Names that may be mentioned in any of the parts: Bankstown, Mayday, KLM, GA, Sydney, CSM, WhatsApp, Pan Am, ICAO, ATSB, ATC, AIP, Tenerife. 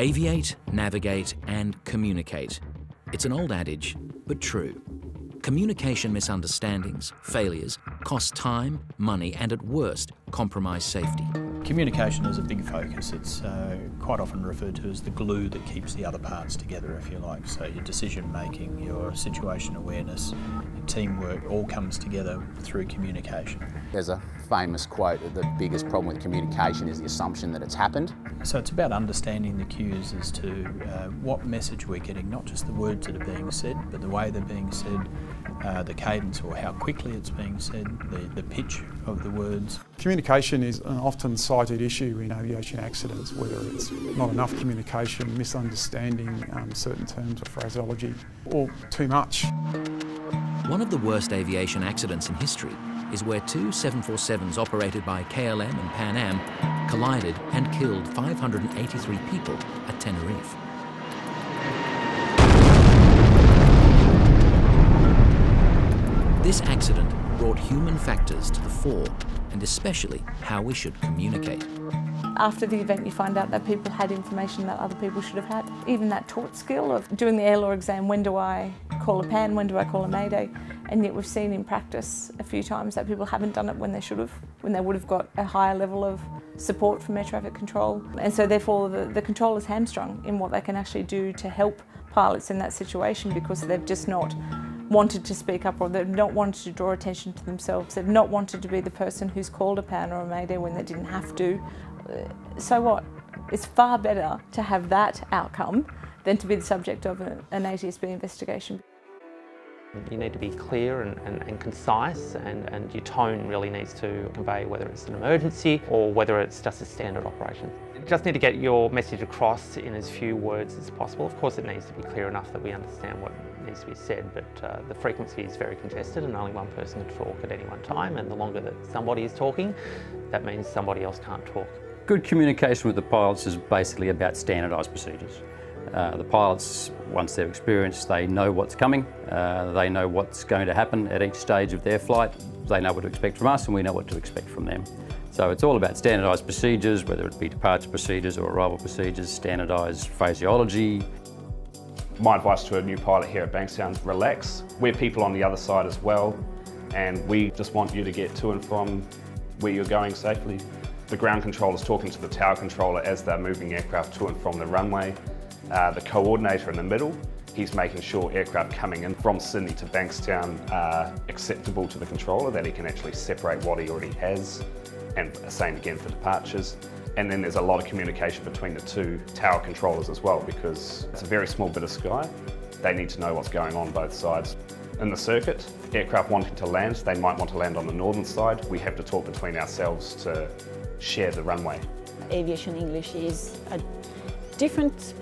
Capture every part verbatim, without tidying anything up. Aviate, navigate, and communicate. It's an old adage, but true. Communication misunderstandings, failures, cost time, money, and at worst, compromise safety. Communication is a big focus. It's uh, quite often referred to as the glue that keeps the other parts together, if you like. So your decision-making, your situation awareness, your teamwork all comes together through communication. There's a famous quote that the biggest problem with communication is the assumption that it's happened. So it's about understanding the cues as to uh, what message we're getting, not just the words that are being said, but the way they're being said, Uh, the cadence or how quickly it's being said, the, the pitch of the words. Communication is an often cited issue in aviation accidents, whether it's not enough communication, misunderstanding um, certain terms or phraseology, or too much. One of the worst aviation accidents in history is where two seven forty-sevens operated by K L M and Pan Am collided and killed five hundred eighty-three people at Tenerife. This accident brought human factors to the fore, and especially how we should communicate. After the event, you find out that people had information that other people should have had. Even that taught skill of doing the air law exam, when do I call a P A N, when do I call a Mayday? And yet we've seen in practice a few times that people haven't done it when they should have, when they would have got a higher level of support from air traffic control. And so therefore the, the controller's hamstrung in what they can actually do to help pilots in that situation, because they've just not wanted to speak up, or they've not wanted to draw attention to themselves. They've not wanted to be the person who's called a P A N or a Mayday when they didn't have to. So what? It's far better to have that outcome than to be the subject of an A T S B investigation. You need to be clear and, and, and concise, and, and your tone really needs to convey whether it's an emergency or whether it's just a standard operation. You just need to get your message across in as few words as possible. Of course it needs to be clear enough that we understand what needs to be said, but uh, the frequency is very congested and only one person can talk at any one time, and the longer that somebody is talking, that means somebody else can't talk. Good communication with the pilots is basically about standardised procedures. Uh, the pilots, once they're experienced, they know what's coming, uh, they know what's going to happen at each stage of their flight, they know what to expect from us and we know what to expect from them. So it's all about standardised procedures, whether it be departure procedures or arrival procedures, standardised phraseology. My advice to a new pilot here at Bankstown is relax. We're people on the other side as well, and we just want you to get to and from where you're going safely. The ground controller is talking to the tower controller as they're moving aircraft to and from the runway. Uh, the coordinator in the middle, he's making sure aircraft coming in from Sydney to Bankstown are acceptable to the controller, that he can actually separate what he already has, and the same again for departures. And then there's a lot of communication between the two tower controllers as well, because it's a very small bit of sky. They need to know what's going on both sides. In the circuit, aircraft wanting to land, they might want to land on the northern side. We have to talk between ourselves to share the runway. Aviation English is a different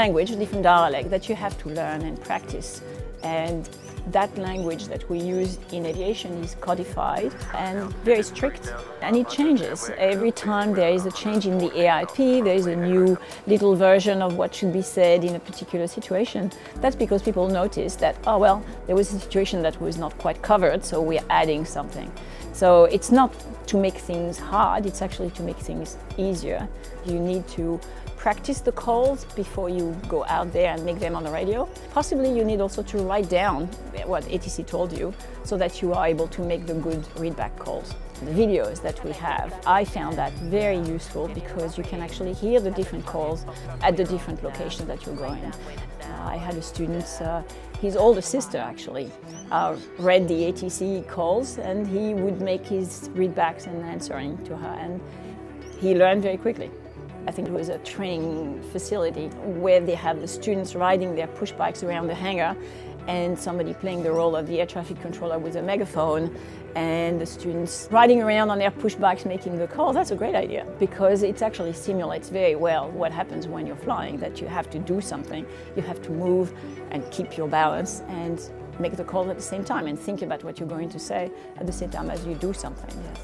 language, different dialect that you have to learn and practice, and that language that we use in aviation is codified and very strict, and it changes. Every time there is a change in the A I P, there is a new little version of what should be said in a particular situation. That's because people notice that, oh well, there was a situation that was not quite covered, so we're adding something. So it's not to make things hard, it's actually to make things easier. You need to practice the calls before you go out there and make them on the radio. Possibly you need also to write down what A T C told you so that you are able to make the good readback calls. The videos that we have, I found that very useful because you can actually hear the different calls at the different locations that you're going. Uh, I had a student, uh, his older sister actually, uh, read the A T C calls, and he would make his readbacks and answering to her, and he learned very quickly. I think it was a training facility where they had the students riding their push bikes around the hangar, and somebody playing the role of the air traffic controller with a megaphone, and the students riding around on their push bikes making the call. That's a great idea because it actually simulates very well what happens when you're flying, that you have to do something, you have to move and keep your balance and make the call at the same time and think about what you're going to say at the same time as you do something. Yes.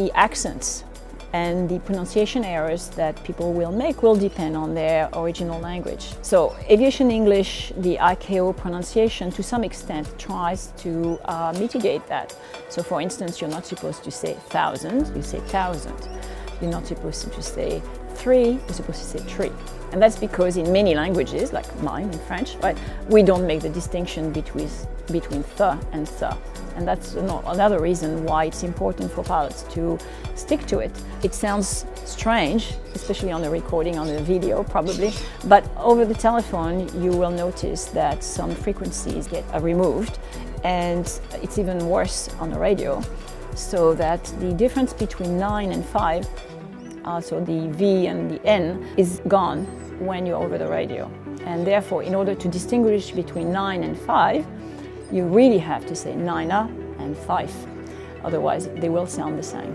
The accents and the pronunciation errors that people will make will depend on their original language. So Aviation English, the I C A O pronunciation, to some extent tries to uh, mitigate that. So for instance, you're not supposed to say thousand, you say thousand. You're not supposed to say three, you're supposed to say tree. And that's because in many languages, like mine in French, right, we don't make the distinction between between the and the. And that's another reason why it's important for pilots to stick to it. It sounds strange, especially on the recording, on the video probably, but over the telephone you will notice that some frequencies get removed, and it's even worse on the radio. So that the difference between nine and five, uh, so the V and the N, is gone when you're over the radio. And therefore, in order to distinguish between nine and five, you really have to say nine and five, otherwise they will sound the same.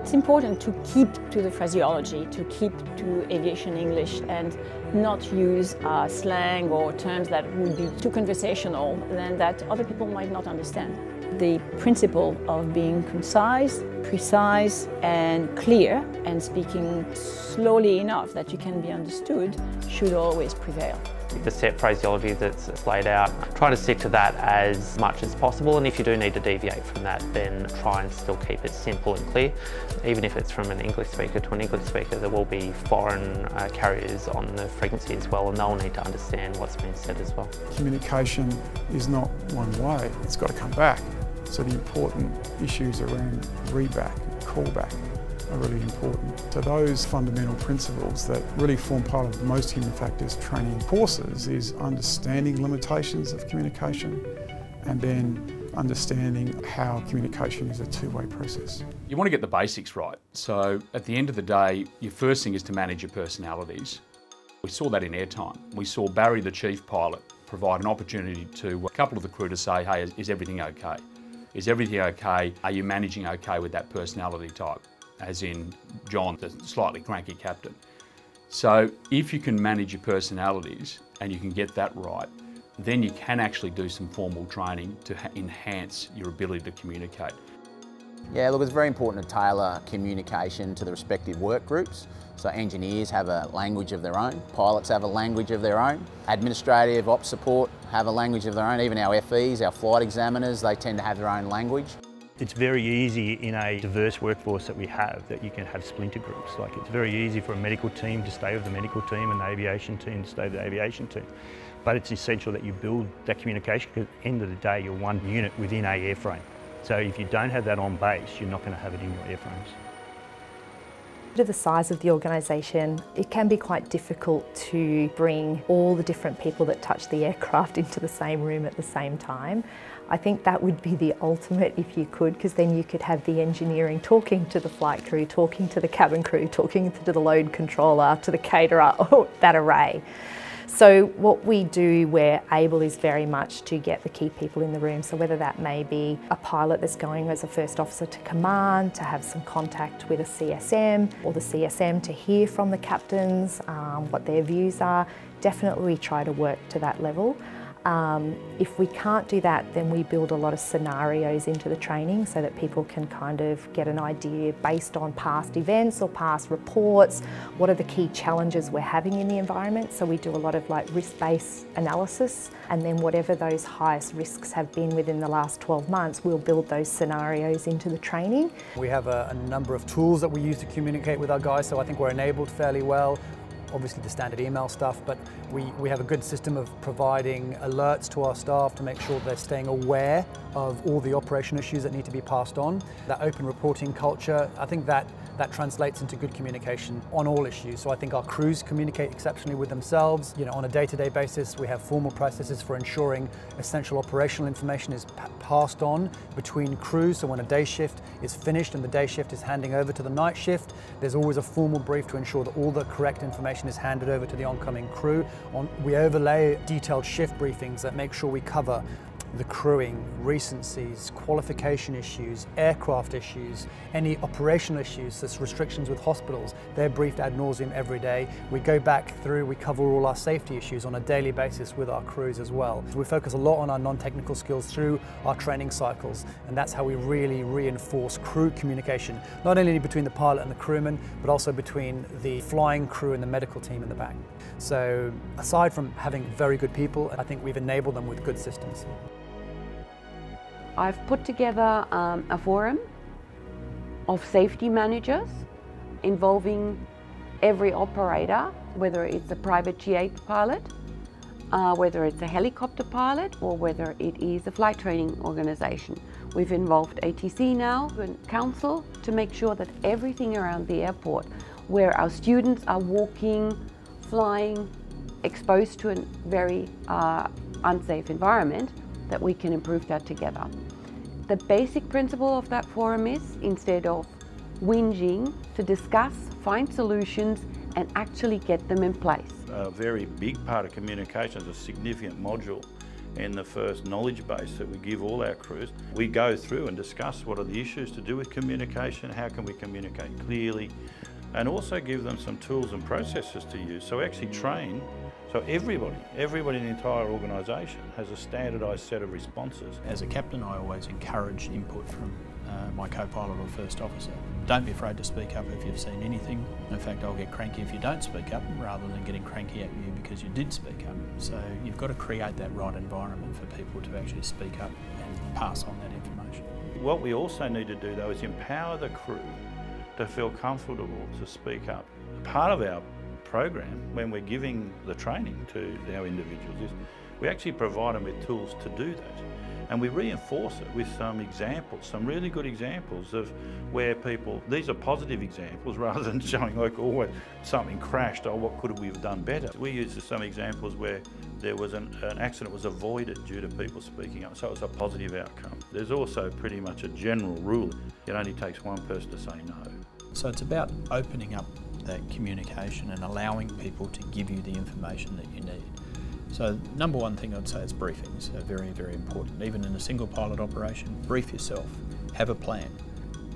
It's important to keep to the phraseology, to keep to aviation English and not use uh, slang or terms that would be too conversational and that other people might not understand. The principle of being concise, precise and clear and speaking slowly enough that you can be understood should always prevail. The set phraseology that's laid out, try to stick to that as much as possible, and if you do need to deviate from that, then try and still keep it simple and clear. Even if it's from an English speaker to an English speaker, there will be foreign uh, carriers on the frequency as well, and they'll need to understand what's being said as well. Communication is not one way, it's got to come back. So the important issues around reback, callback, are really important. So those fundamental principles that really form part of most human factors training courses is understanding limitations of communication and then understanding how communication is a two-way process. You want to get the basics right. So at the end of the day, your first thing is to manage your personalities. We saw that in airtime. We saw Barry, the chief pilot, provide an opportunity to a couple of the crew to say, hey, is everything okay? Is everything okay? Are you managing okay with that personality type? As in John, the slightly cranky captain. So if you can manage your personalities and you can get that right, then you can actually do some formal training to enhance your ability to communicate. Yeah, look, it's very important to tailor communication to the respective work groups. So engineers have a language of their own, pilots have a language of their own, administrative, ops support have a language of their own, even our F Es, our flight examiners, they tend to have their own language. It's very easy in a diverse workforce that we have that you can have splinter groups. Like it's very easy for a medical team to stay with the medical team and the aviation team to stay with the aviation team. But it's essential that you build that communication because at the end of the day, you're one unit within a airframe. So if you don't have that on base, you're not going to have it in your airframes. Due to the size of the organisation, it can be quite difficult to bring all the different people that touch the aircraft into the same room at the same time. I think that would be the ultimate if you could, because then you could have the engineering talking to the flight crew, talking to the cabin crew, talking to the load controller, to the caterer, oh, that array. So what we do, we're able is very much to get the key people in the room. So whether that may be a pilot that's going as a first officer to command, to have some contact with a C S M, or the C S M to hear from the captains um, what their views are, definitely we try to work to that level. Um, if we can't do that, then we build a lot of scenarios into the training so that people can kind of get an idea based on past events or past reports, what are the key challenges we're having in the environment. So we do a lot of like risk-based analysis, and then whatever those highest risks have been within the last twelve months, we'll build those scenarios into the training. We have a, a number of tools that we use to communicate with our guys, so I think we're enabled fairly well. Obviously the standard email stuff, but we, we have a good system of providing alerts to our staff to make sure they're staying aware of all the operation issues that need to be passed on. That open reporting culture, I think that, that translates into good communication on all issues. So I think our crews communicate exceptionally with themselves. You know, on a day-to-day basis, we have formal processes for ensuring essential operational information is passed on between crews. So when a day shift is finished and the day shift is handing over to the night shift, there's always a formal brief to ensure that all the correct information is handed over to the oncoming crew. On, we overlay detailed shift briefings that make sure we cover the crewing, recencies, qualification issues, aircraft issues, any operational issues, there's restrictions with hospitals. They're briefed ad nauseum every day. We go back through, we cover all our safety issues on a daily basis with our crews as well. We focus a lot on our non-technical skills through our training cycles, and that's how we really reinforce crew communication, not only between the pilot and the crewman, but also between the flying crew and the medical team in the back. So aside from having very good people, I think we've enabled them with good systems. I've put together um, a forum of safety managers involving every operator whether it's a private G A pilot, uh, whether it's a helicopter pilot, or whether it is a flight training organisation. We've involved A T C now, the council, to make sure that everything around the airport, where our students are walking, flying, exposed to a very uh, unsafe environment, that we can improve that together. The basic principle of that forum is, instead of whinging, to discuss, find solutions, and actually get them in place. A very big part of communication is a significant module in the first knowledge base that we give all our crews. We go through and discuss what are the issues to do with communication, how can we communicate clearly, and also give them some tools and processes to use. So actually train, so everybody, everybody in the entire organisation has a standardised set of responses. As a captain, I always encourage input from uh, my co-pilot or first officer. Don't be afraid to speak up if you've seen anything. In fact, I'll get cranky if you don't speak up, rather than getting cranky at you because you did speak up. So you've got to create that right environment for people to actually speak up and pass on that information. What we also need to do though is empower the crew to feel comfortable to speak up. Part of our program, when we're giving the training to our individuals, is we actually provide them with tools to do that. And we reinforce it with some examples, some really good examples of where people, these are positive examples rather than showing like, oh, something crashed, oh, what could we have done better? We used some examples where there was an, an accident was avoided due to people speaking up, so it was a positive outcome. There's also pretty much a general rule, it only takes one person to say no. So it's about opening up that communication and allowing people to give you the information that you need. So number one thing I'd say is briefings are very, very important. Even in a single pilot operation, brief yourself, have a plan.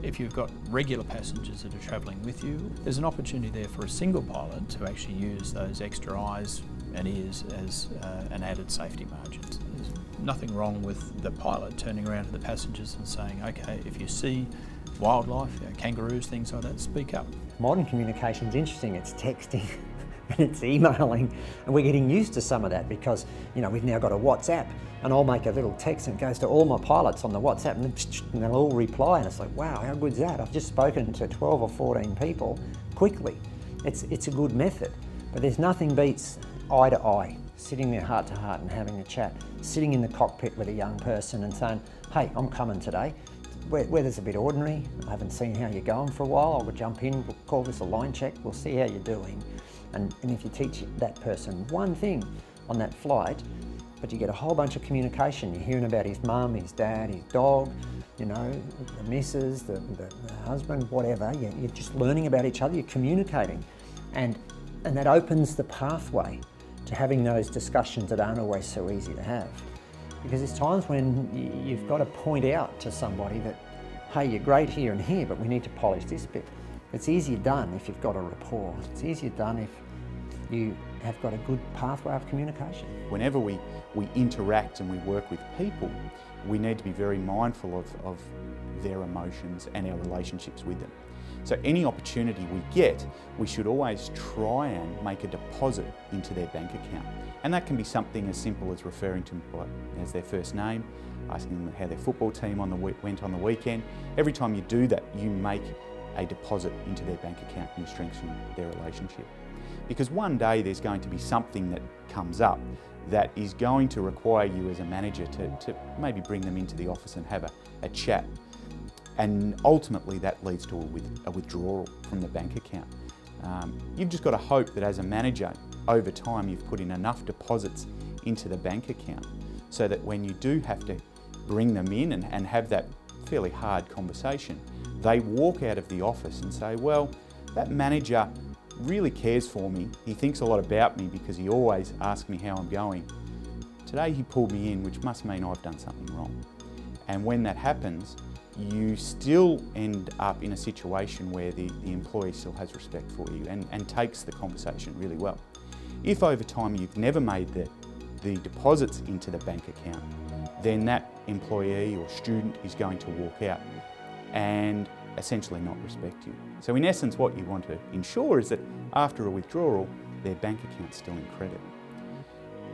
If you've got regular passengers that are travelling with you, there's an opportunity there for a single pilot to actually use those extra eyes and ears as uh, an added safety margin. There's nothing wrong with the pilot turning around to the passengers and saying, okay, if you see wildlife, you know, kangaroos, things like that, speak up. Modern communication's interesting, it's texting. And it's emailing, and we're getting used to some of that because, you know, we've now got a WhatsApp, and I'll make a little text and it goes to all my pilots on the WhatsApp, and they'll all reply, and it's like, wow, how good's that? I've just spoken to twelve or fourteen people quickly. It's, it's a good method, but there's nothing beats eye to eye, sitting there heart to heart and having a chat, sitting in the cockpit with a young person and saying, hey, I'm coming today. Weather's a bit ordinary, I haven't seen how you're going for a while, I'll jump in, we'll call this a line check, we'll see how you're doing. And, and if you teach that person one thing on that flight, but you get a whole bunch of communication. You're hearing about his mum, his dad, his dog, you know, the missus, the, the, the husband, whatever. You're, you're just learning about each other, you're communicating. And, and that opens the pathway to having those discussions that aren't always so easy to have. Because there's times when you've got to point out to somebody that, hey, you're great here and here, but we need to polish this bit. It's easier done if you've got a rapport. It's easier done if you have got a good pathway of communication. Whenever we, we interact and we work with people, we need to be very mindful of, of their emotions and our relationships with them. So any opportunity we get, we should always try and make a deposit into their bank account. And that can be something as simple as referring to them as their first name, asking them how their football team on the week went on the weekend. Every time you do that, you make a deposit into their bank account and strengthen their relationship. Because one day there's going to be something that comes up that is going to require you as a manager to, to maybe bring them into the office and have a, a chat. And ultimately that leads to a, with, a withdrawal from the bank account. Um, you've just got to hope that as a manager, over time you've put in enough deposits into the bank account so that when you do have to bring them in and, and have that fairly hard conversation, they walk out of the office and say, well, that manager really cares for me. He thinks a lot about me because he always asks me how I'm going. Today he pulled me in, which must mean I've done something wrong. And when that happens, you still end up in a situation where the, the employee still has respect for you and, and takes the conversation really well. If over time you've never made the, the deposits into the bank account, then that employee or student is going to walk out and essentially not respect you. So in essence, what you want to ensure is that after a withdrawal, their bank account's still in credit.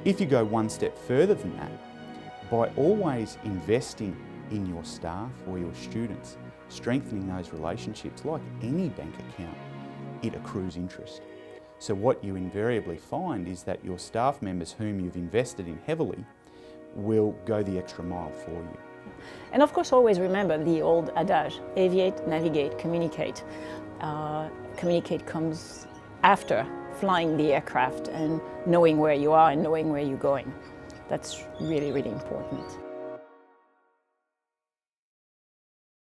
If you go one step further than that, by always investing in your staff or your students, strengthening those relationships, like any bank account, it accrues interest. So what you invariably find is that your staff members whom you've invested in heavily will go the extra mile for you. And of course, always remember the old adage, aviate, navigate, communicate. Uh, communicate comes after flying the aircraft and knowing where you are and knowing where you're going. That's really, really important.